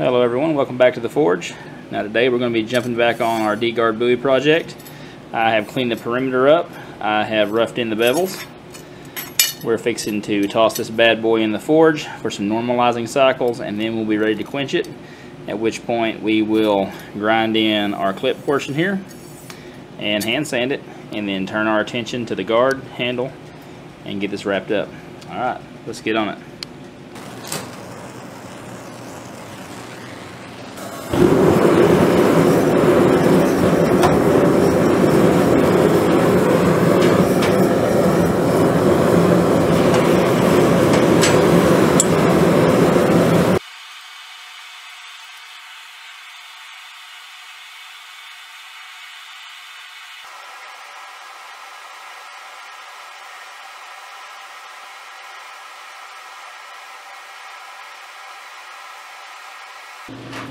Hello everyone, welcome back to the forge. Now today we're going to be jumping back on our D guard buoy project. I have cleaned the perimeter up, I have roughed in the bevels. We're fixing to toss this bad boy in the forge for some normalizing cycles, and then we'll be ready to quench it, at which point we will grind in our clip portion here and hand sand it, and then turn our attention to the guard handle and get this wrapped up. Alright, let's get on it.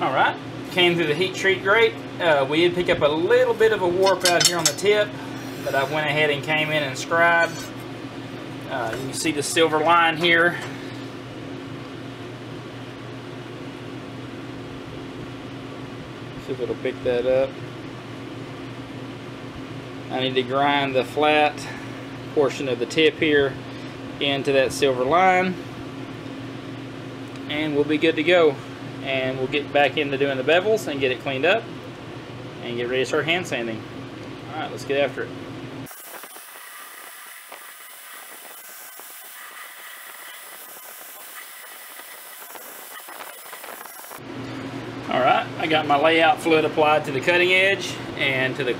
Alright, came through the heat treat grate. We did pick up a little bit of a warp out here on the tip, but I went ahead and came in and scribed. You can see the silver line here. See if it'll pick that up. I need to grind the flat portion of the tip here into that silver line, and we'll be good to go. And we'll get back into doing the bevels and get it cleaned up and get ready to start hand sanding. Alright, let's get after it. Alright, I got my layout fluid applied to the cutting edge and to the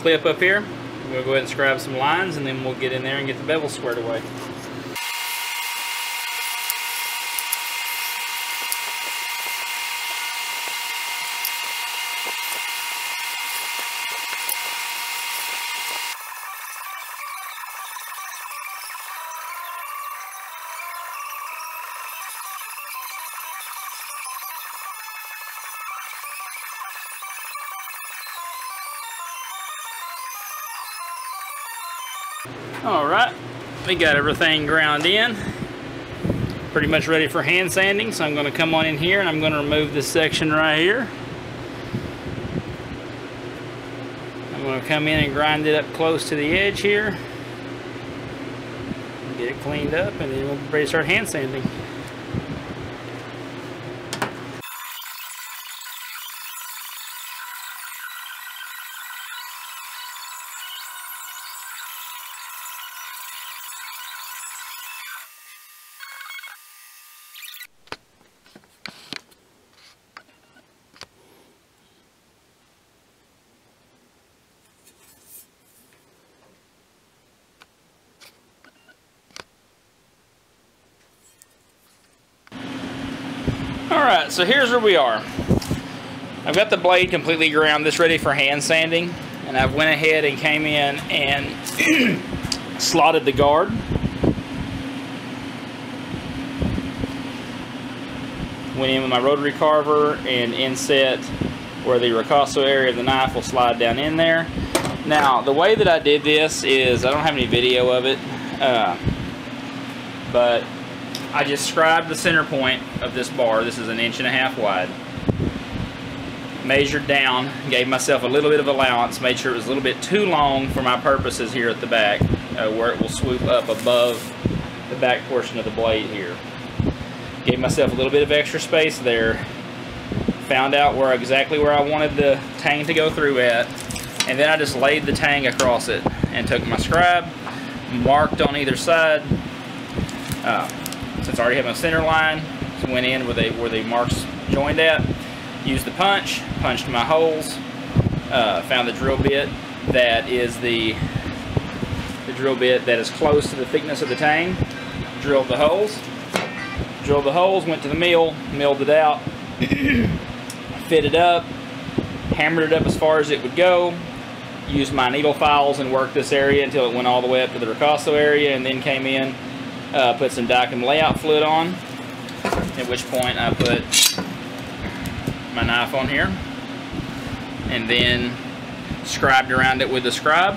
clip up here. We'll go ahead and scribe some lines, and then we'll get in there and get the bevel squared away. Alright, we got everything ground in, pretty much ready for hand sanding, so I'm going to come on in here and I'm going to remove this section right here. I'm going to come in and grind it up close to the edge here, get it cleaned up, and then we'll be ready to start hand sanding. Alright, so here's where we are. I've got the blade completely ground, this ready for hand sanding, and I went ahead and came in and slotted the guard. Went in with my rotary carver and inset where the Ricasso area of the knife will slide down in there. Now, the way that I did this is, I don't have any video of it, but I just scribed the center point of this bar. This is 1.5 inches wide. Measured down, gave myself a little bit of allowance, made sure it was a little bit too long for my purposes here at the back, where it will swoop up above the back portion of the blade here. Gave myself a little bit of extra space there. Found out where exactly where I wanted the tang to go through at, and then I just laid the tang across it and took my scribe, marked on either side. Since I already have my center line, so went in where the marks joined at, used the punch, punched my holes, found the drill bit that is the drill bit that is close to the thickness of the tang, drilled the holes, went to the mill, milled it out, fitted up, hammered it up as far as it would go, used my needle files and worked this area until it went all the way up to the Ricasso area, and then came in, put some Dykem layout fluid on, at which point I put my knife on here and then scribed around it with the scribe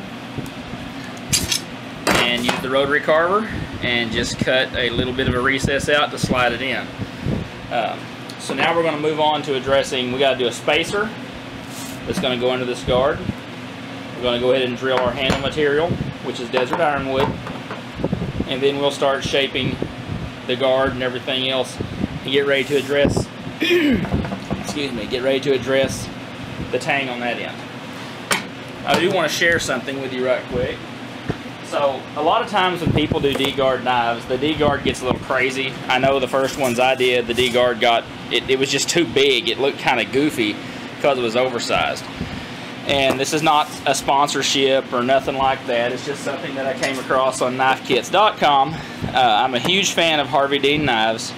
and used the rotary carver and just cut a little bit of a recess out to slide it in. So now we're going to move on to addressing, we got to do a spacer that's going to go under this guard. We're going to go ahead and drill our handle material, which is desert ironwood, and then we'll start shaping the guard and everything else and get ready to address excuse me, get ready to address the tang on that end. I do want to share something with you right quick. So a lot of times when people do D guard knives, the D guard gets a little crazy. I know the first ones I did, the D guard got it was just too big. It looked kind of goofy because it was oversized. And this is not a sponsorship or nothing like that. It's just something that I came across on knifekits.com. I'm a huge fan of Harvey Dean knives,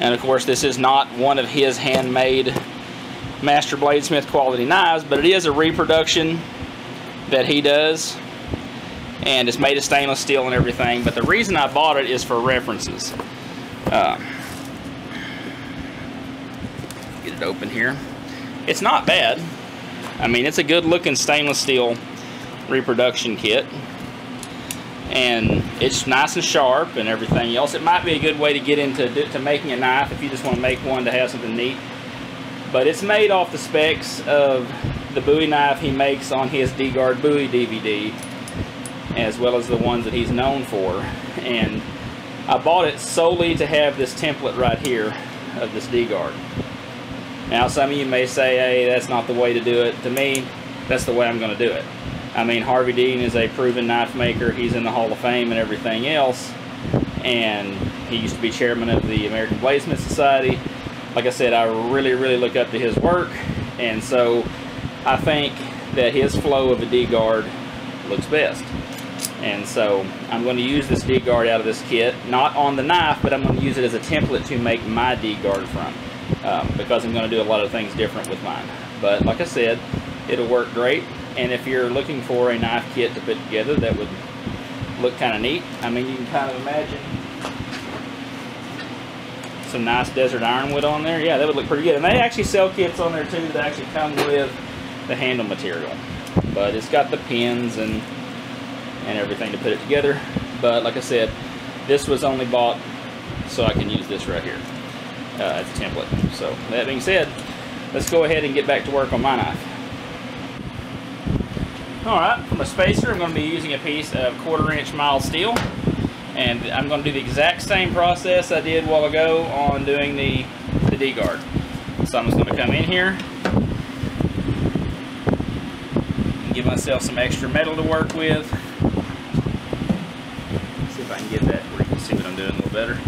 and of course this is not one of his handmade master bladesmith quality knives, but it is a reproduction that he does, and it's made of stainless steel and everything. But the reason I bought it is for references. Get it open here. It's not bad. I mean, it's a good looking stainless steel reproduction kit, and it's nice and sharp and everything else. It might be a good way to get into making a knife if you just want to make one to have something neat. But it's made off the specs of the Bowie knife he makes on his D guard Bowie DVD, as well as the ones that he's known for. And I bought it solely to have this template right here of this D guard. Now some of you may say, hey, that's not the way to do it. To me, that's the way I'm going to do it. I mean, Harvey Dean is a proven knife maker. He's in the Hall of Fame and everything else, and he used to be chairman of the American Bladesmith Society. Like I said, I really look up to his work, and so I think that his flow of a D guard looks best. And so I'm going to use this D guard out of this kit, not on the knife, but I'm going to use it as a template to make my D guard from, because I'm going to do a lot of things different with mine. But like I said, it'll work great. And if you're looking for a knife kit to put together that would look kind of neat, I mean, you can kind of imagine some nice desert ironwood on there. Yeah, that would look pretty good. And they actually sell kits on there too that actually come with the handle material, but it's got the pins and everything to put it together. But like I said, this was only bought so I can use this right here as a template. So that being said, let's go ahead and get back to work on my knife. Alright, from a spacer, I'm going to be using a piece of 1/4" mild steel, and I'm going to do the exact same process I did a while ago on doing the D guard. So I'm just going to come in here and give myself some extra metal to work with. Let's see if I can get that where you can see what I'm doing a little better.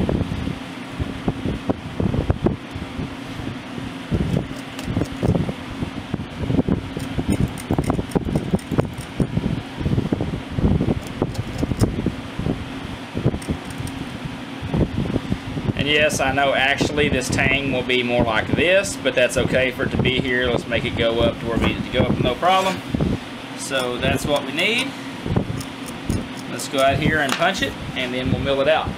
Yes, I know actually this tang will be more like this, but that's okay for it to be here. Let's make it go up to where we need it to go up, no problem. So that's what we need. Let's go out here and punch it, and then we'll mill it out.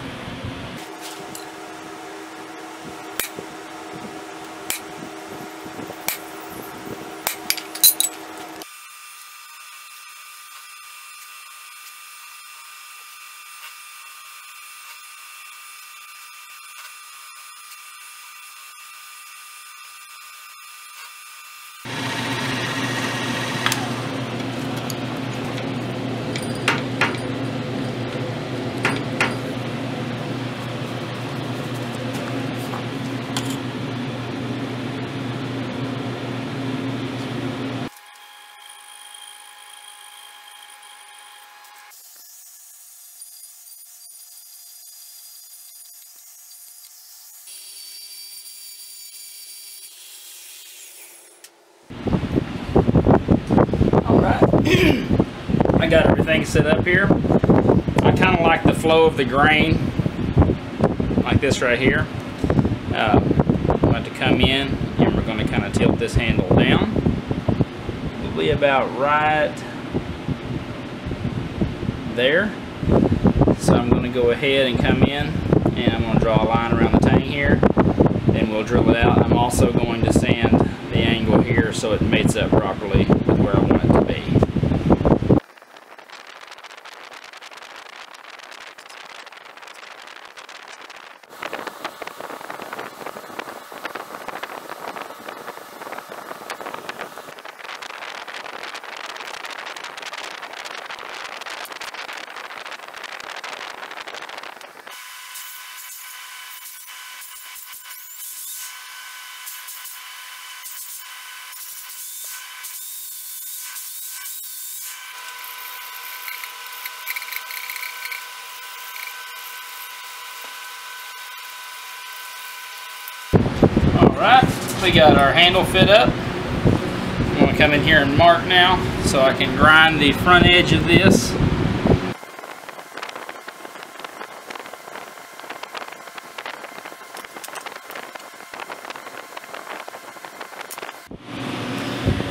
I got everything set up here. I kind of like the flow of the grain, like this right here. I'm about to come in, and we're going to kind of tilt this handle down, probably about right there. So I'm going to go ahead and come in, and I'm going to draw a line around the tang here. Then we'll drill it out. I'm also going to sand the angle here so it mates up properly with where I want it to be. We got our handle fit up. I'm going to come in here and mark now so I can grind the front edge of this.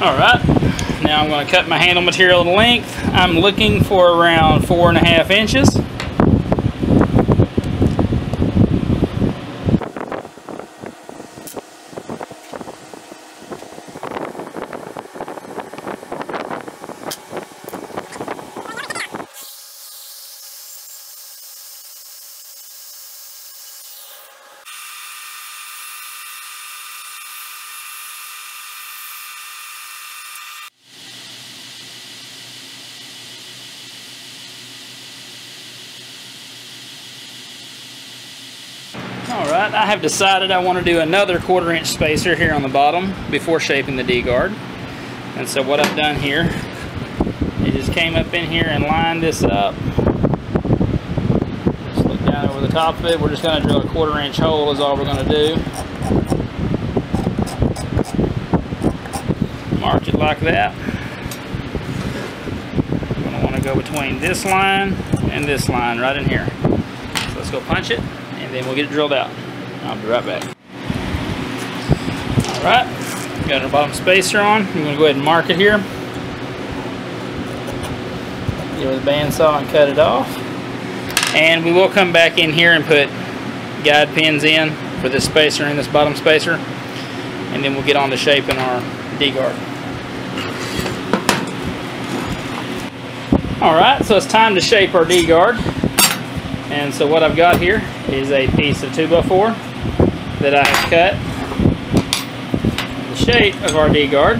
Alright, now I'm going to cut my handle material to length. I'm looking for around 4.5 inches. Alright, I have decided I want to do another 1/4 inch spacer here on the bottom before shaping the D guard. And so what I've done here, I just came up in here and lined this up. Just look down over the top of it. We're just going to drill a 1/4 inch hole is all we're going to do. Mark it like that. I'm going to want to go between this line right in here. So let's go punch it. Then we'll get it drilled out. I'll be right back. Alright, got our bottom spacer on. I'm going to go ahead and mark it here. Get with the bandsaw and cut it off. And we will come back in here and put guide pins in for this spacer and this bottom spacer. And then we'll get on to shaping our D guard. Alright, so it's time to shape our D guard. And so what I've got here is a piece of 2x4 that I have cut the shape of our D guard.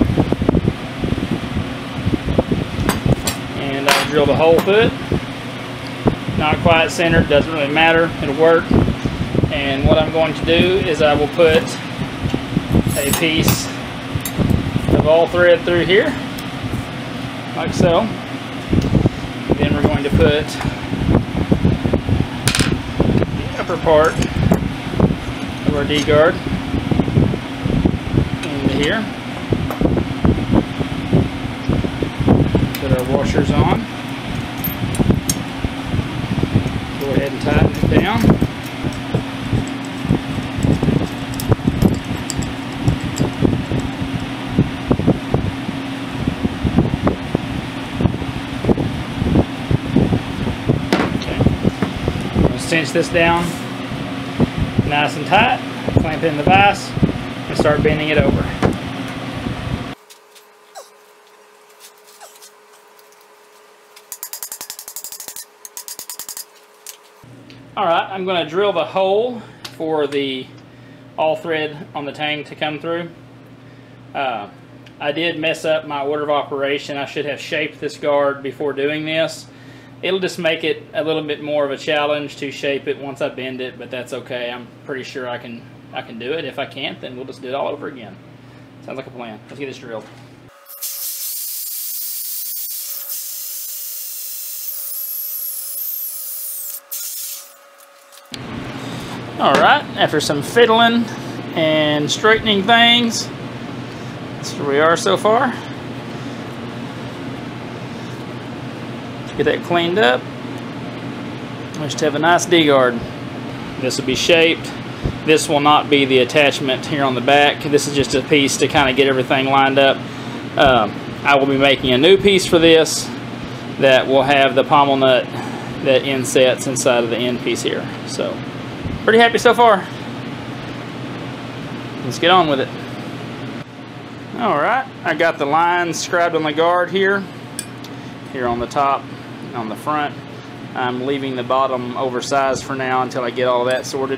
And I've drilled a hole through it. Not quite centered, doesn't really matter, it'll work. And what I'm going to do is I will put a piece of all thread through here, like so. And then we're going to put part of our D guard into here. Put our washers on. Go ahead and tighten it down. Okay. I'm going to cinch this down nice and tight, clamp it in the vise, and start bending it over. Alright, I'm going to drill the hole for the all thread on the tang to come through. I did mess up my order of operation. I should have shaped this guard before doing this. It'll just make it a little bit more of a challenge to shape it once I bend it, but that's okay. I'm pretty sure I can do it. If I can't, then we'll just do it all over again. Sounds like a plan. Let's get this drilled. Alright, after some fiddling and straightening things, that's where we are so far. Get that cleaned up. We should have a nice D guard. This will be shaped. This will not be the attachment here on the back. This is just a piece to kind of get everything lined up. I will be making a new piece for this that will have the pommel nut that insets inside of the end piece here. So, pretty happy so far. Let's get on with it. Alright, I got the lines scribed on the guard here on the top. On the front, I'm leaving the bottom oversized for now until I get all that sorted.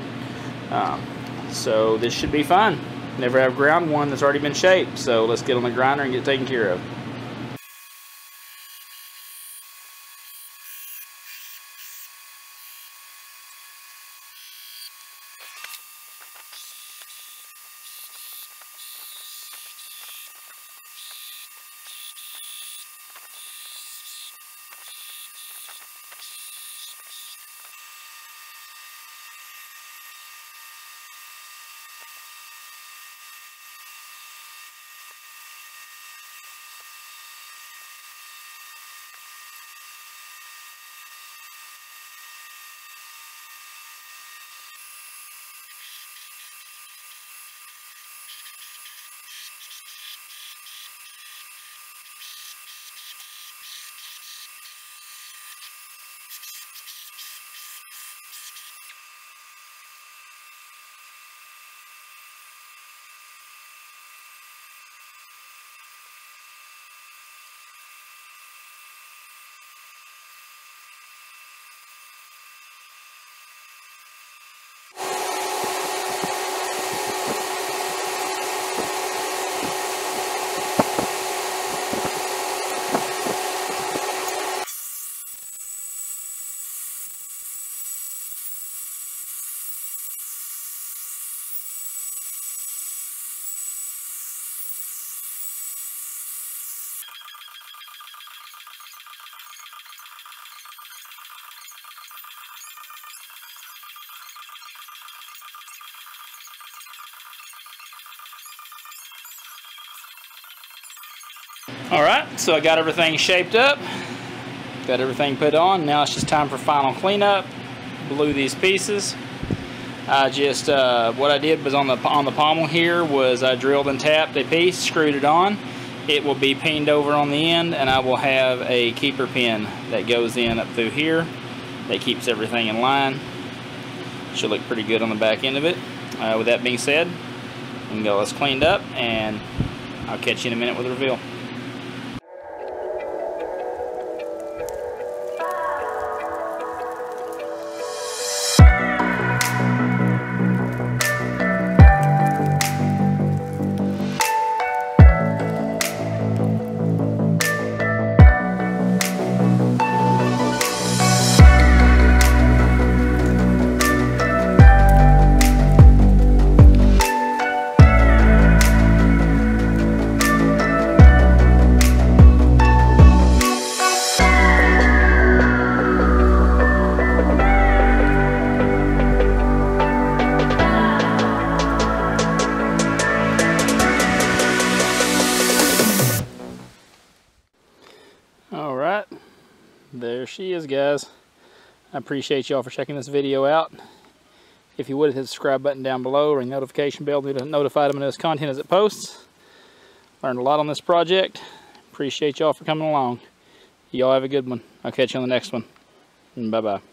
So this should be fun. Never have ground one that's already been shaped, so let's get on the grinder and get it taken care of. All right, so I got everything shaped up, got everything put on. Now it's just time for final cleanup. Blew these pieces. I just what I did was on the pommel here was I drilled and tapped a piece, screwed it on. It will be pinned over on the end, and I will have a keeper pin that goes in up through here. That keeps everything in line. Should look pretty good on the back end of it. With that being said, I'm gonna go. It's cleaned up, and I'll catch you in a minute with the reveal. There she is, guys. I appreciate y'all for checking this video out. If you would, hit the subscribe button down below, ring the notification bell to be notified of this content as it posts. Learned a lot on this project. Appreciate y'all for coming along. Y'all have a good one. I'll catch you on the next one. Bye-bye.